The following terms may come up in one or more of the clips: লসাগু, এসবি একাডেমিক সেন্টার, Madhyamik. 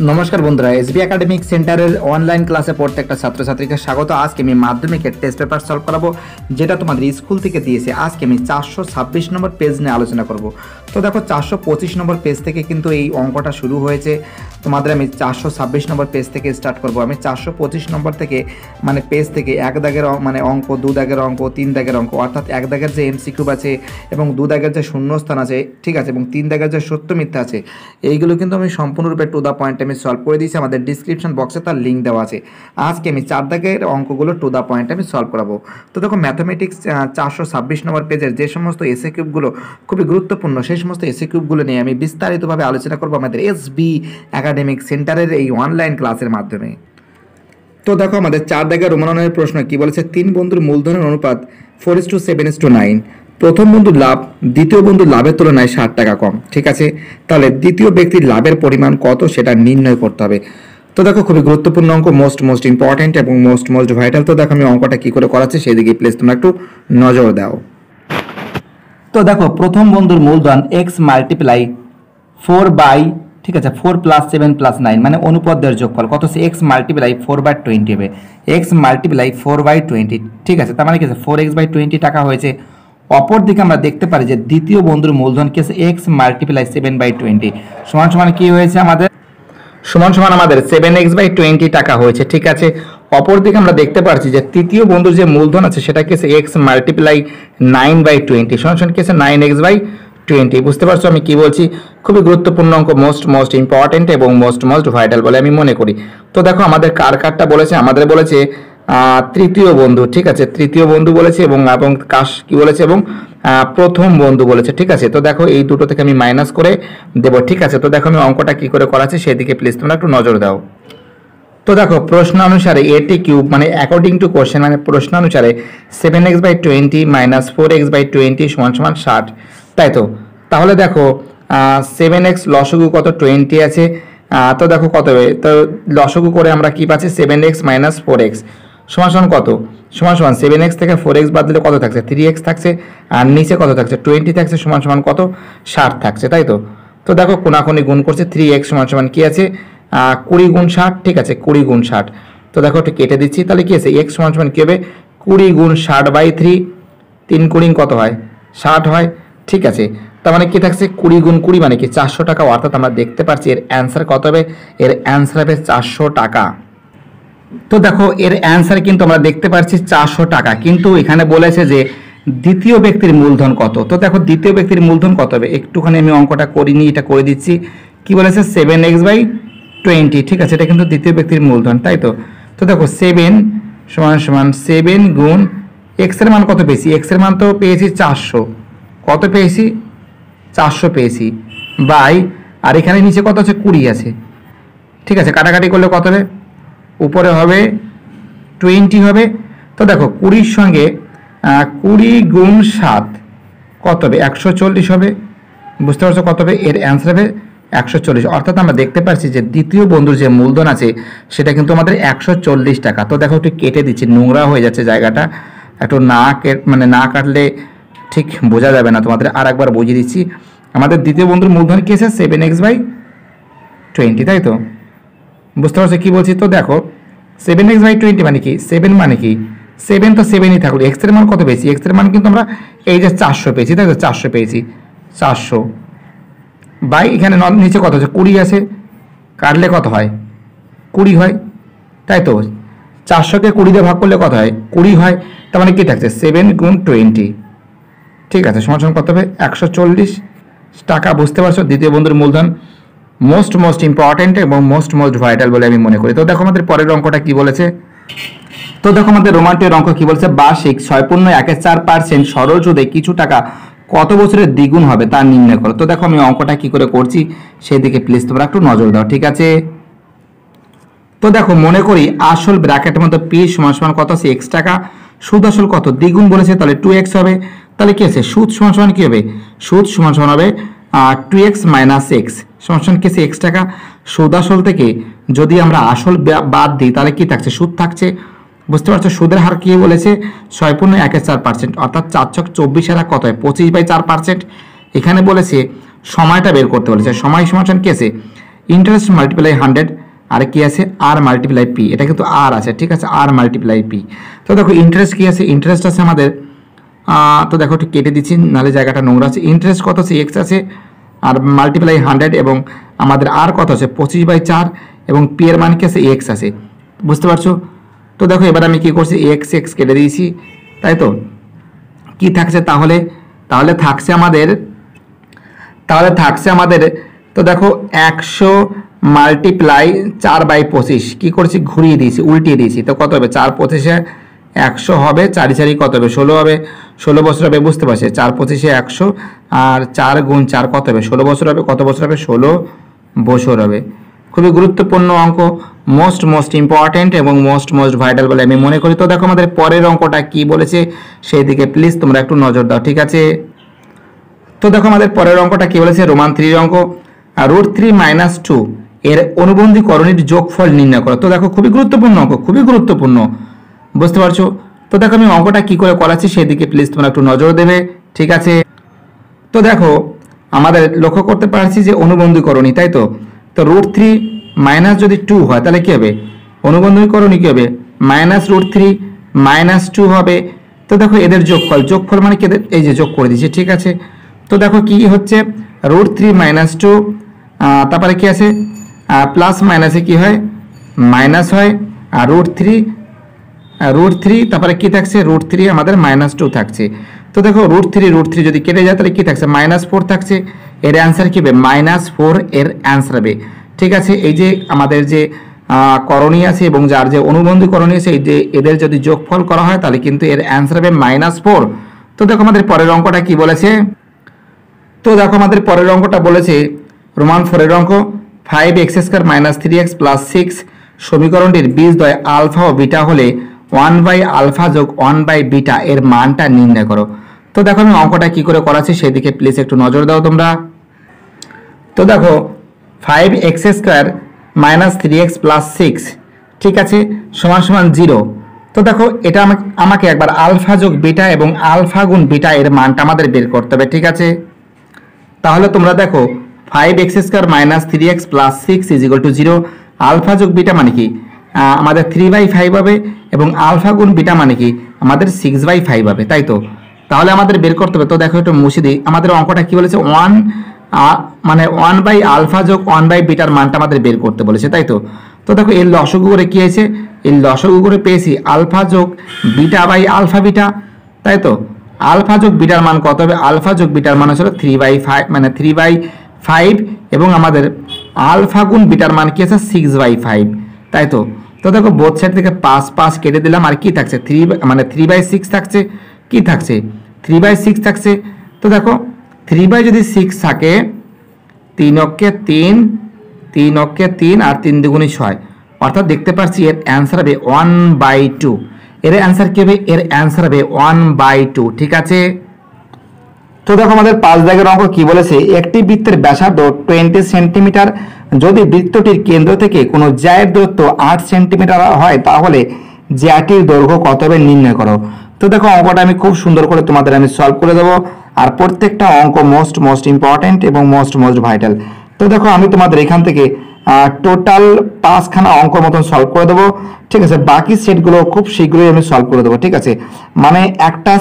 नमस्कार बंधुरा SB academic सेंटारे online क्लासे प्रत्येकटा छात्र छात्री के स्वागत। आज के माध्यमिक टेस्ट पेपर सल्व कराबो जेटा तुम्हारे स्कूल के दिए। आज के 426 नम्बर पेज निये आलोचना करब। तो देखो 425 नम्बर पेज थेके किन्तु एई अंकटा शुरू होयेछे। तुम्हारे आमि 426 नम्बर पेज थेके स्टार्ट करब। आमि 425 नम्बर थेके माने पेज थेके एक दागेर माने अंक, दो दागेर अंक, तीन दागेर अंक अर्थात एक दागेर जे एमसीक्यू आछे एबं दो दागेर जे शून्यस्थान आछे, ठीक आछे, एबं तीन दागेर जे सत्य मिथ्या आछे एइगुलो किन्तु आमि सम्पूर्णरूपे टू दा पॉइंट আমি সলভ করে দিয়েছি। আমাদের ডেসক্রিপশন বক্সে তার লিংক দেওয়া আছে। আজকে আমি চার দাগের অঙ্কগুলো টু দা পয়েন্ট আমি সলভ করাবো। তো দেখো ম্যাথমেটিক্স 426 নম্বর পেজের যে সমস্ত এসএ কিউবগুলো খুবই গুরুত্বপূর্ণ সেই সমস্ত এসএ কিউবগুলো নিয়ে আমি বিস্তারিতভাবে আলোচনা করব আমাদের এসবি একাডেমিক সেন্টারের এই অনলাইন ক্লাসের মাধ্যমে। তো দেখো আমাদের চার দাগের রোমানের প্রশ্ন কি বলেছে, তিন বন্ধুর মূলধনের অনুপাত 4:7:9। প্রথম বন্ধু লাভ দ্বিতীয় বন্ধু লাভের তুলনায় ৬০ টাকা কম, ঠিক আছে। তাহলে দ্বিতীয় ব্যক্তির লাভের পরিমাণ কত সেটা নির্ণয় করতে হবে। তো দেখো খুবই গুরুত্বপূর্ণ অঙ্ক, মোস্ট ইম্পর্টেন্ট এবং মোস্ট ভাইটাল। তো দেখো আমি অঙ্কটা কী করে করাচ্ছি সেই দিকে প্লিজ তোমরা একটু নজর দাও। তো দেখো প্রথম বন্ধুর মূলধন x মাল্টিপ্লাই 4 বাই, ঠিক আছে, 4 + 7 + 9 মানে অনুপাতের যোগফল কত হচ্ছে x মাল্টিপ্লাই 4/20 হবে। x মাল্টিপ্লাই 4/20, ঠিক আছে, তার মানে কি আছে 4x/20 টাকা হয়েছে। অপর দিকে আমরা দেখতে পারি যে দ্বিতীয় বন্ধুর মূলধন কি আছে x মাল্টিপ্লাই 7/20 সমান সমান কি হয়েছে আমাদের, সমান সমান আমাদের 7x/20 টাকা হয়েছে, ঠিক আছে। অপর দিকে আমরা দেখতে পাচ্ছি যে তৃতীয় বন্ধুর যে মূলধন আছে সেটা কি আছে x মাল্টিপ্লাই 9/20 সমান সমান কি আছে 9x/20। বুঝতে পারছো আমি কি বলছি? খুবই গুরুত্বপূর্ণ অঙ্ক, মোস্ট ইম্পর্টেন্ট এবং মোস্ট ভাইটাল বলে আমি মনে করি। তো দেখো আমাদের কারটা বলেছে, আমাদের বলেছে তৃতীয় বন্ধু, ঠিক আছে, তৃতীয় বন্ধু বলেছে এবং কাশ কি বলেছে এবং প্রথম বন্ধু বলেছে, ঠিক আছে। তো দেখো এই দুটো থেকে আমি মাইনাস করে দেবো, ঠিক আছে। তো দেখো আমি অঙ্কটা কি করে করাচ্ছি সেদিকে প্লিজ তোমরা একটু নজর দাও। তো দেখো প্রশ্ন অনুসারে এটি কিউব মানে অ্যাকর্ডিং টু কোশ্চেন মানে প্রশ্ন অনুসারে 7x/20 - 4x/20 = 60, তাই তো। তাহলে দেখো 7x লসাগু কত 20 আছে। তো দেখো কত হবে, তো লসাগু করে আমরা কি পাচ্ছি 7x - 4x সমান কত, সমান 7x থেকে 4x বাদ দিলে কত থাকছে 3x থাকছে, আর নিচে কত থাকছে 20 থাকছে, সমান কত 60 থাকছে, তাই তো। তো দেখো কোনাকুনি গুণ করছে 3x সমান কি আছে 20 × 60, ঠিক আছে, 20 × 60। তো দেখো একটু কেটে দিচ্ছি, তাহলে কি আছে x সমান কি হবে 20 × 60/3, 3 কত হয় 60 হয়, ঠিক আছে। তার মানে কি থাকছে 20 × 20 মানে কি 400 টাকা, অর্থাৎ আমরা দেখতে পাচ্ছি এর অ্যান্সার কত হবে, এর অ্যান্সার হবে 400 টাকা। তো দেখো এর অ্যান্সার কিন্তু আমরা দেখতে পাচ্ছি 400 টাকা, কিন্তু এখানে বলেছে যে দ্বিতীয় ব্যক্তির মূলধন কত। তো দেখো দ্বিতীয় ব্যক্তির মূলধন কত হবে, একটুখানি আমি অঙ্কটা করিনি, এটা করে দিচ্ছি। কি বলেছে 7x/20, ঠিক আছে, এটা কিন্তু দ্বিতীয় ব্যক্তির মূলধন, তাই তো। তো দেখো 7 = 7 গুণ এক্স এর মান কত পেয়েছি, এক্স এর মান তো পেয়েছি 400, কত পেয়েছি 400 পেয়েছি বাই, আর এখানে নিচে কত আছে 20 আছে, ঠিক আছে। কাটাকাটি করলে কত হবে, উপরে হবে 20 হবে। তো দেখো 20 সঙ্গে 20 × 7 কত হবে 140 হবে, বুঝতে পারছো কত হবে, এর অ্যান্সার হবে 140। অর্থাৎ আমরা দেখতে পাচ্ছি যে দ্বিতীয় বন্ধুর যে মূলধন আছে সেটা কিন্তু আমাদের 140 টাকা। তো দেখো একটু কেটে দিচ্ছি, নোংরা হয়ে যাচ্ছে জায়গাটা, একটু না কাটলে ঠিক বোঝা যাবে না। তোমাদের আর একবার বুঝিয়ে দিচ্ছি, আমাদের দ্বিতীয় বন্ধুর মূলধন কি আছে 7x/20, তাই তো। বুঝতে পারছো কি বলছি? তো দেখো 7x/20 মানে কি 7 মানে কি 7 তো 7ই থাকলো, x এর মান কত পেয়েছি, x এর মান কিন্তু আমরা এই যে 400 পেয়েছি, তাই তো, 400 পেয়েছি, 400 বাই এখানে নিচে কত আছে 20 আছে, কাটলে কত হয় 20 হয়, তাই তো। 400কে 20 দিয়ে ভাগ করলে কত হয় 20 হয়, তার মানে কি থাকছে 7 × 20, ঠিক আছে, সমান কত হবে 140 টাকা। বুঝতে পারছো দ্বিতীয় বন্ধুর মূলধন মোস্ট ইম্পর্টেন্ট এবং মোস্ট ভাইটাল বলে আমি মনে করি। তো দেখো আমাদের পরের অঙ্কটা কি বলেছে। তো দেখো আমাদের রোমান্টিক অঙ্ক কি বলেছে, বার্ষিক 6.14% সরল সুদে কিছু টাকা কত বছরের দ্বিগুণ হবে তা নির্ণয় করো। তো দেখো আমি অঙ্কটা কি করে করছি সেই দিকে প্লিজ তোমরা একটু নজর দাও, ঠিক আছে। তো দেখো মনে করি আসল ব্র্যাকেটের মধ্যে পি সমান কত আছে x টাকা, সুদ আসল কত দ্বিগুণ বলেছে, তাহলে 2x হবে। তাহলে কি আছে সুদ সমান কি হবে, সুদ সমান হবে 2x - x সমান কি আছে x টাকা। সুদ আসল থেকে যদি আমরা আসল বাদ দিই তাহলে কি থাকছে সুদ থাকছে, বুঝতে পারছো। সুদের হার কি বলেছে 6.14%, অর্থাৎ 4/24 এর কত হয় 25/4%। এখানে বলেছে সময়টা বের করতে বলেছে, সময় সমান কি আছে इंटरेस्ट मल्टीप्लाई 100 और कि आछे आर मल्टीप्लाई पी एटा किन्तु आर आछे ठीक आछे आर मल्टीप्लाई पी। तो देखो इंटरेस्ट कि आछे इंटरेस्ट आछे आमादेर तो देखो ठीक केटे दिच्छी नाले जायगाटा नोंरा आछे। इंटरेस्ट कत आछे एक्स आछे और मल्टीप्लाई 100 एवं आमादेर आर कत आछे 25/4 एवं पी एर मान कि आछे एक्स आछे बुझते पारछो। तो देखो एबार आमि कि करछि एक्स एक्स केटे दियेछि ताई तो कि थाकछे ताहले ताहले थाकछे आमादेर तो देखो 100 मल्टीप्लाई 4/25 की करছি घूरिए दीची उल्टिए दीची तो कत হবে 4/25 100 হবে 4/4 কত হবে 16 হবে 16 বছর হবে বুঝতে পারছে 4/25 100 আর 4 × 4 কত হবে 16 বছর হবে কত বছর হবে 16 বছর হবে। খুবই গুরুত্বপূর্ণ অঙ্ক মোস্ট ইম্পর্টেন্ট এবং মোস্ট ভাইটাল বলে আমি মনে করি। তো দেখো আমাদের পরের অঙ্কটা কি বলেছে সেই দিকে প্লিজ তোমরা একটু নজর দাও ঠিক আছে। তো দেখো আমাদের পরের অঙ্কটা কি বলেছে রোমান 3 অঙ্ক √3 - 2 एर अनुबंधीकरणের যোগফল নির্ণয় করো। তো দেখো খুবই গুরুত্বপূর্ণ অঙ্ক খুবই গুরুত্বপূর্ণ বুঝতে পারছো। তো দেখো আমি অঙ্কটা কি করে করাচ্ছি সেদিকে প্লিজ তোমরা একটু নজর দেবে ঠিক আছে। তো দেখো আমাদের লক্ষ্য করতে পারছি যে অনুবন্ধীকরণই তাই তো তো √3 - যদি 2 হয় তাহলে কি হবে অনুবন্ধীকরণই কি হবে -√3 - 2 হবে। তো দেখো এদের যোগফল যোগফল মানে কি এই যে যোগ করে দিয়েছি ঠিক আছে। তো দেখো কি হচ্ছে √3 - 2 তারপরে কি আছে प्लस माइनस की है माइनस है और रूट थ्री तपर कि थकसे √3 हमारे -2 थकसे। तो देखो √3 जो केटे जाए कि थकसे -4 थकसे एर आंसर कि -4 एर आंसर है ठीक है। ये हमारे जे करणी आछे एबं जार जे अनुबंधी करणी आछे एदेर जदि जोगफल करा हय ताहले किन्तु एर आंसर है -4। तो देखो हमारे परेर अंकटा कि बोलेछे। तो देखो हमारे परेर अंकटा बोलेछे रोमान 4 एर अंक 5x² - 3x + 6 समीकरणটির बीजদ্বয় আলফা ও বিটা হলে 1/α + 1/β এর মানটা নির্ণয় করো। তো দেখো আমি অঙ্কটা কি করে করাচ্ছি সেদিকে প্লিজ একটু নজর দাও তোমরা। তো দেখো 5x² - 3x + 6 ঠিক আছে =0। তো দেখো এটা আমাকে একবার আলফা যোগ বিটা এবং আলফা গুণ বিটা এর মানটা আমাদের বের করতে হবে ঠিক আছে। তাহলে তোমরা দেখো 5x² - 3x + 6 = 0 आल्फा जोग बीटा मान कि 3/5 है और आल्फा गुण बीटा मान कि 6/5 है तई तो बेर करते हैं। तो देखो एक मुछे दी अंकटा कि माने 1/α जोग 1/β मानटा बेर करते तई तो देखो एर लसगु कि है एर लसगु पे आल्फा जोग बीटा बल्फा बीटा तई तो आल्फा जोग बीटार मान कत है आल्फा जोग बीटार मान हलो 3/5 मैं 3/5 এবং আমাদের আলফা গুণ বিটার মান কি আছে 6/5 তাই তো। তো দেখো বোথ সাইড থেকে 5/5 কেটে দিলাম আর কি থাকছে 3/6 থাকছে কি থাকছে 3/6 থাকছে। তো দেখো 3/ যদি 6 থাকে 3 × 3 আর 3 × 2 = 6 অর্থাৎ দেখতে পাচ্ছি এর অ্যানসার হবে 1/2 এর অ্যানসার কি হবে এর অ্যানসার হবে 1/2 ঠিক আছে। तो देखो हमारे 5 दागের অঙ্ক কি বলেছে একটি বৃত্তের ব্যাসার্ধ 20 সেন্টিমিটার যদি বৃত্তটির কেন্দ্র থেকে কোনো জ্যায়ের দূরত্ব 8 সেন্টিমিটার হয় তাহলে জ্যাটির দৈর্ঘ্য কত হবে নির্ণয় করো। তো দেখো অঙ্কটা আমি খুব সুন্দর করে তোমাদের আমি সলভ করে দেব আর প্রত্যেকটা অঙ্ক মোস্ট ইম্পর্টেন্ট এবং মোস্ট ভাইটাল। তো দেখো আমি তোমাদের এখান থেকে টোটাল 5 খানা অঙ্কর মতন সলভ করে দেব ঠিক আছে। বাকি সেটগুলো খুব শীঘ্রই আমি সলভ করে দেব ঠিক আছে। মানে একটা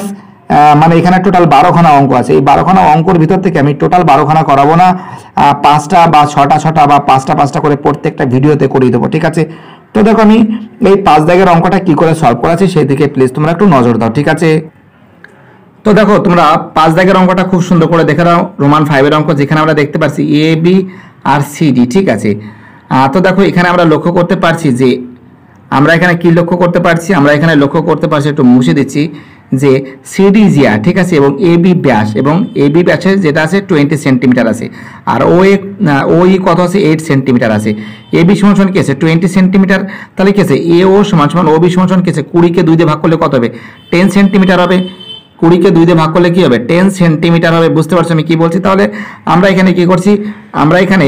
माने एखाने टोटाल 12 खाना अंक आछे 12 खाना अंकर भितर थेके आमि टोटाल 12 खाना कराबो ना 5टा बा 6टा 6टा बा 5टा 5टा करे प्रत्येकटा भिडियोते करिये देबो ठीक आछे। तो देखो आमि एई 5 दागेर अंकटा कि करे सल्व कराछि सेई दिके प्लिज तोमरा एकटु नजर दाओ ठीक आछे। तो देखो तोमरा 5 दागेर अंकटा खूब सुंदर करे देखे नाओ रोमान 5 एर अंक जेखाने आमरा देखते पाच्छी A B R C D ठीक आछे। तो देखो एखाने आमरा लक्ष्य करते पारछि जे आमरा एखाने कि लक्ष्य करते पारछि आमरा एखाने लक्ष्य करते पारछि एकटु मुछे दिच्छि যে সিডিজিয়া ঠিক আছে এবং এবি ব্যাস এবং এবি ব্যাসের যেটা আছে 20 সেন্টিমিটার আছে আর ওই কত আছে 8 সেন্টিমিটার আছে এবি সমান কি আছে 20 সেন্টিমিটার তাহলে কি আছে এও সমান ওবি সমান কি আছে 20 কে 2 দিয়ে ভাগ করলে কত হবে 10 সেন্টিমিটার হবে 20 কে 2 দিয়ে ভাগ করলে কি হবে 10 সেন্টিমিটার হবে বুঝতে পারছো আমি কি বলছি। তাহলে আমরা এখানে কি করছি আমরা এখানে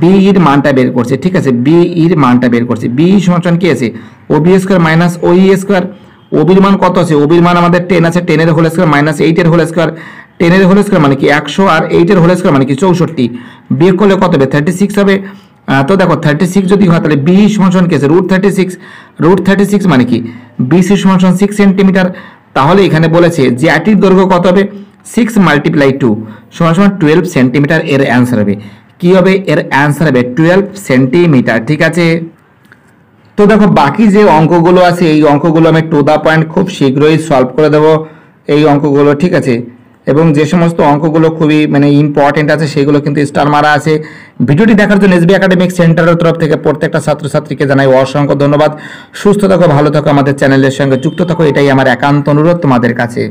বি এর মানটা বের করছি ঠিক আছে বি এর মানটা বের করছি বি সমান কি আছে ওবি স্কয়ার মাইনাস ওই স্কয়ার ओबिर मान कत आछे ओबिर मान आमादेर 10 आछे 10 एर होल स्क्वायर माइनस 8 एर होल स्क्वायर 10 एर होल स्क्वायर माने कि 100 और 8 एर होल स्क्वायर माने कि 64 बियोग करले कत होबे 36 होबे तो देखो 36 यदि हो बी समानुपातिक के रूट 36 माने कि बीसी समानुपातिक 6 सेंटीमीटर তাহলে এখানে বলেছে যে এটির দৈর্ঘ্য কত হবে 6 মাল্টিপ্লাই 2 = 12 সেন্টিমিটার এর आंसर হবে কি হবে এর आंसर হবে 12 সেন্টিমিটার ঠিক আছে। তো দেখো বাকি যে অঙ্কগুলো আছে এই অঙ্কগুলো আমি টু দা পয়েন্ট খুব শীঘ্রই সলভ করে দেব এই অঙ্কগুলো ঠিক আছে এবং যে সমস্ত অঙ্কগুলো খুবই মানে ইম্পর্টেন্ট আছে সেগুলো কিন্তু স্টার মারা আছে। ভিডিওটি দেখার জন্য এসবি একাডেমিক সেন্টারের তরফ থেকে প্রত্যেকটা ছাত্রছাত্রীকে জানাই অসংখ্য ধন্যবাদ। সুস্থ থাকো, ভালো থাকো, আমাদের চ্যানেলের সঙ্গে যুক্ত থাকো, এটাই আমার একান্ত অনুরোধ তোমাদের কাছে।